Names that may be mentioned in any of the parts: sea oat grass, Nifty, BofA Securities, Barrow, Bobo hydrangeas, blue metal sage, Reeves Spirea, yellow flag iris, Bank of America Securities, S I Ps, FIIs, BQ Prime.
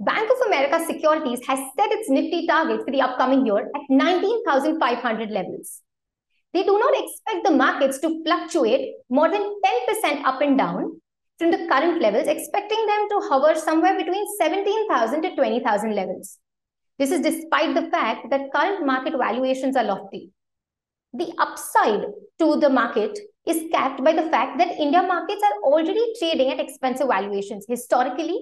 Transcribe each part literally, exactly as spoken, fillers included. Bank of America Securities has set its Nifty target for the upcoming year at nineteen thousand five hundred levels. They do not expect the markets to fluctuate more than ten percent up and down from the current levels, expecting them to hover somewhere between seventeen thousand to twenty thousand levels. This is despite the fact that current market valuations are lofty. The upside to the market is capped by the fact that India markets are already trading at expensive valuations historically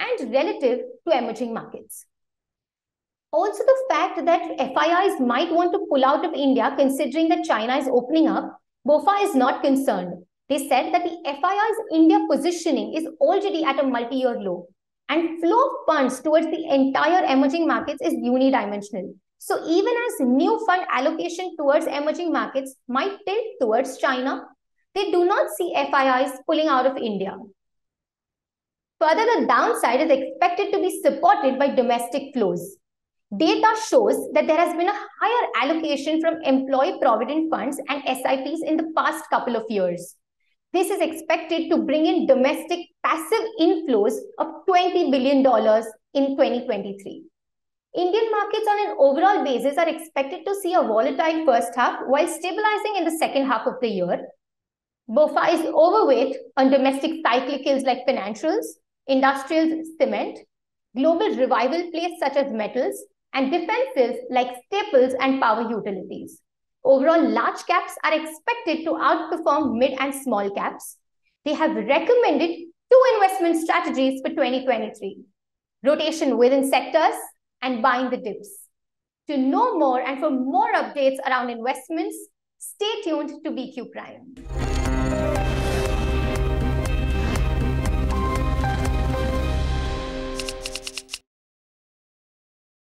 and relative to emerging markets. Also, the fact that F I Is might want to pull out of India considering that China is opening up, BOFA is not concerned. They said that the F I Is India positioning is already at a multi-year low, and flow of funds towards the entire emerging markets is unidimensional. So even as new fund allocation towards emerging markets might tilt towards China, they do not see F I Is pulling out of India. Further, the downside is expected to be supported by domestic flows. Data shows that there has been a higher allocation from employee provident funds and S I Ps in the past couple of years. This is expected to bring in domestic passive inflows of twenty billion dollars in twenty twenty-three. Indian markets on an overall basis are expected to see a volatile first half while stabilizing in the second half of the year. BOFA is overweight on domestic cyclicals like financials, industrials, cement, global revival plays such as metals, and defensives like staples and power utilities. Overall, large caps are expected to outperform mid and small caps. They have recommended two investment strategies for twenty twenty-three, rotation within sectors and buying the dips. To know more and for more updates around investments, stay tuned to B Q Prime.